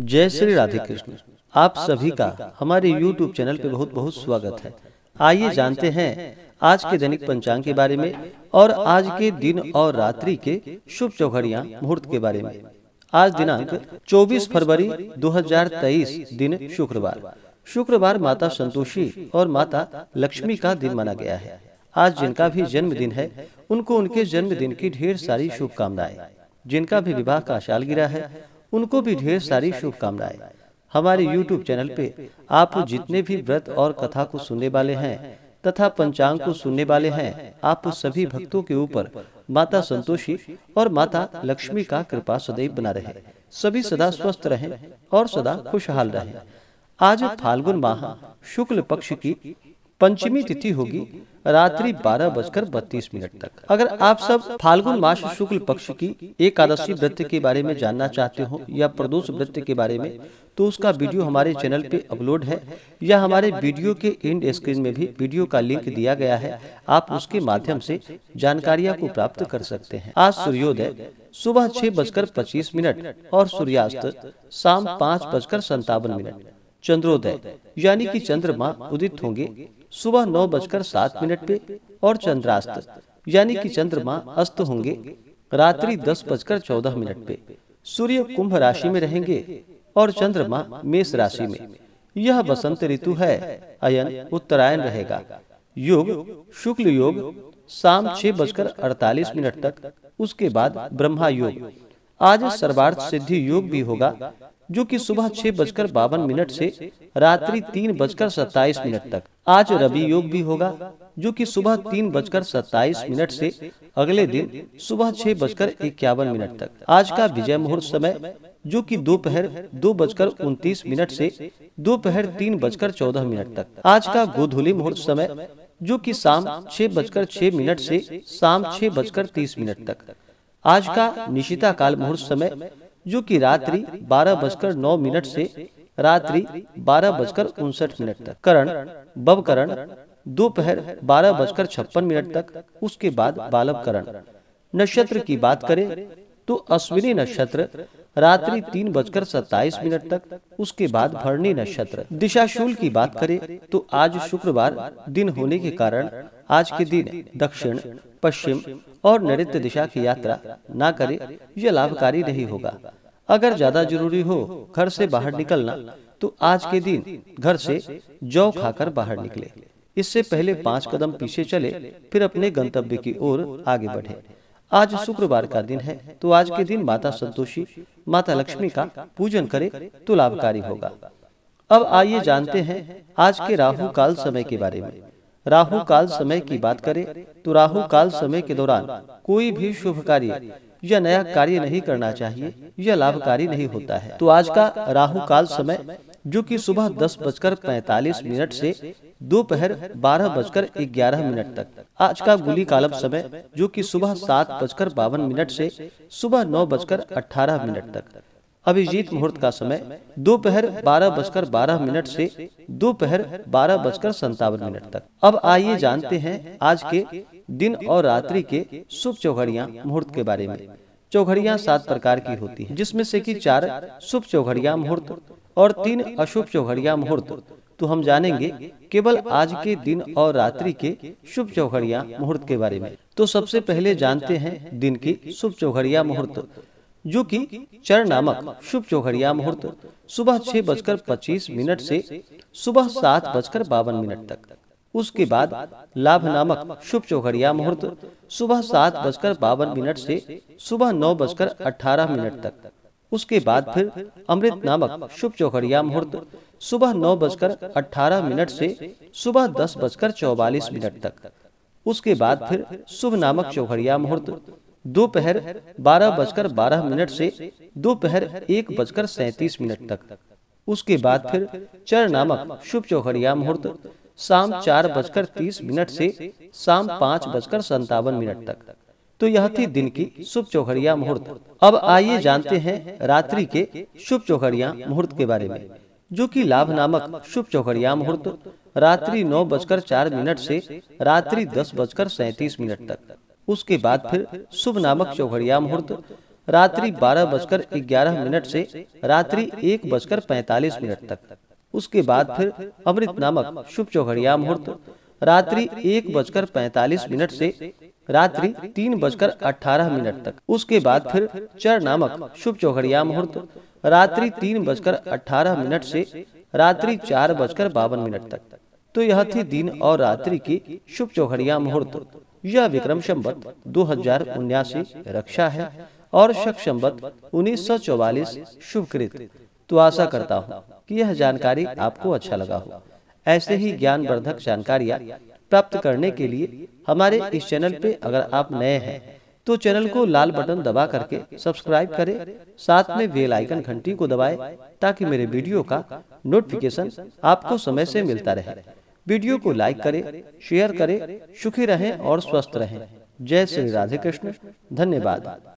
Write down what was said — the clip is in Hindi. जय श्री राधे कृष्ण। आप सभी का हमारे YouTube चैनल पे बहुत बहुत स्वागत है। आइए जानते हैं आज के दैनिक पंचांग के बारे में और आज के दिन और रात्रि के शुभ चौघड़िया मुहूर्त के बारे में। आज दिनांक 24 फरवरी 2023 दिन शुक्रवार माता संतोषी और माता लक्ष्मी का दिन माना गया है। आज जिनका भी जन्मदिन है उनको उनके जन्मदिन की ढेर सारी शुभकामनाएं। जिनका भी विवाह का साल गिरा है उनको भी ढेर सारी शुभकामनाएं। हमारे YouTube चैनल पे आप जितने भी व्रत और कथा को सुनने वाले हैं तथा पंचांग को सुनने वाले हैं, आप सभी भक्तों के ऊपर माता संतोषी और माता लक्ष्मी का कृपा सदैव बना रहे। सभी सदा स्वस्थ रहें और सदा खुशहाल रहें। आज फाल्गुन माह शुक्ल पक्ष की पंचमी तिथि होगी, रात्रि 12:32 तक। अगर आप सब फाल्गुन मास शुक्ल पक्ष की एकादशी व्रत के बारे में जानना चाहते हो या प्रदोष व्रत के बारे में, तो उसका वीडियो हमारे चैनल पे अपलोड है या हमारे वीडियो के एंड स्क्रीन में भी वीडियो का लिंक दिया गया है, आप उसके माध्यम से जानकारियां को प्राप्त कर सकते हैं। आज सूर्योदय सुबह 6:25 और सूर्यास्त शाम 5:57। चंद्रोदय यानी कि चंद्रमा उदित होंगे सुबह 9:07 पे और चंद्रास्त यानी कि चंद्रमा अस्त होंगे रात्रि 10:14 पे। सूर्य कुंभ राशि में रहेंगे और चंद्रमा मेष राशि में। यह बसंत ऋतु है, अयन उत्तरायण रहेगा। योग शुक्ल योग शाम 6:48 तक, उसके बाद ब्रह्मा योग। आज सर्वार्थ सिद्धि योग भी होगा जो कि सुबह 6:52 से रात्रि 3:27 तक। आज रवि योग भी होगा जो कि सुबह 3:27 से अगले दिन सुबह 6:51 तक। आज का विजय मुहूर्त समय जो कि दोपहर 2:29 से दोपहर 3:14 तक। आज का गोधूली मुहूर्त समय जो कि शाम 6:06 से शाम 6:30 तक। आज का निशिता काल मुहूर्त समय जो कि रात्रि 12:09 से रात्रि 12:59 तक। करण बव करण दोपहर 12:56 तक, उसके बाद बालव करण। नक्षत्र की बात करें तो अश्विनी नक्षत्र रात्रि 3:27 तक, उसके बाद भरणी नक्षत्र। दिशाशूल की बात करें तो आज शुक्रवार दिन होने के कारण आज के दिन दक्षिण पश्चिम और नैऋत्य दिशा की यात्रा ना करें, यह लाभकारी नहीं होगा। अगर ज्यादा जरूरी हो घर से बाहर निकलना तो आज के दिन घर से जौ खाकर बाहर निकले। इससे पहले 5 कदम पीछे चले फिर अपने गंतव्य की ओर आगे बढ़े। आज शुक्रवार का दिन है तो आज के दिन माता संतोषी माता लक्ष्मी का पूजन करें तो लाभकारी होगा। अब आइए जानते हैं आज के राहुकाल समय के बारे में। राहुकाल समय की बात करें तो राहुकाल समय के दौरान कोई भी शुभ कार्य या नया कार्य नहीं करना चाहिए, यह लाभकारी नहीं होता है। तो आज का राहुकाल समय जो कि सुबह 10:45 से दोपहर 12:11 तक। आज का गुली कालम समय जो कि सुबह 7:52 से सुबह 9:18 तक। अभिजीत मुहूर्त का समय दोपहर 12:12 से दोपहर 12:57 तक। अब आइए जानते हैं आज के दिन और रात्रि के शुभ चौघड़िया मुहूर्त के बारे में। चौघड़िया 7 प्रकार की होती है जिसमें से कि 4 शुभ चौघड़िया मुहूर्त और 3 अशुभ चौघड़िया मुहूर्त। तो हम जानेंगे केवल आज के दिन और रात्रि के शुभ चौघड़िया मुहूर्त के बारे में। तो सबसे पहले जानते हैं दिन की शुभ चौघड़िया मुहूर्त जो कि चर नामक शुभ चौघड़िया मुहूर्त सुबह 6:25 से सुबह 7:52 तक। उसके बाद लाभ नामक शुभ चौघड़िया मुहूर्त सुबह 7:52 से सुबह 9:18 तक। उसके बाद फिर अमृत नामक शुभ चौघड़िया मुहूर्त सुबह 9:18 से सुबह 10:44 तक। उसके बाद फिर शुभ नामक चौघड़िया मुहूर्त दोपहर 12:12 से दोपहर 1:37 तक। उसके बाद फिर चर नामक शुभ चौघड़िया मुहूर्त शाम 4:30 से शाम 5:57 तक। तो यह थी दिन की शुभ चौघड़िया मुहूर्त। अब आइए जानते हैं रात्रि के शुभ चौघड़िया मुहूर्त के बारे में जो कि लाभ नामक शुभ चौघड़िया मुहूर्त रात्रि 9:04 से रात्रि 10:37 तक। उसके बाद फिर शुभ नामक चौघड़िया मुहूर्त रात्रि 12:11 से रात्रि 1:45 तक। उसके बाद फिर अमृत नामक शुभ चौघड़िया मुहूर्त रात्रि 1:45 से रात्रि 3:18 तक। उसके बाद फिर चर नामक शुभ चौघड़िया मुहूर्त रात्रि 3:18 से रात्रि 4:52 तक। तो यह थी दिन और रात्रि की शुभ चौघड़िया मुहूर्त। यह विक्रम संवत 2079 रक्षा है और शक संवत 1944 शुभकृत। तो आशा करता हूँ कि यह जानकारी आपको अच्छा लगा हो। ऐसे ही ज्ञानवर्धक जानकारियाँ प्राप्त करने के लिए हमारे इस चैनल पे अगर आप नए हैं तो चैनल को लाल बटन दबा करके सब्सक्राइब करें, साथ में बेल आइकन घंटी को दबाएं ताकि मेरे वीडियो का नोटिफिकेशन आपको समय से मिलता रहे। वीडियो को लाइक करें, शेयर करें। सुखी रहें और स्वस्थ रहें। जय श्री राधे कृष्ण। धन्यवाद।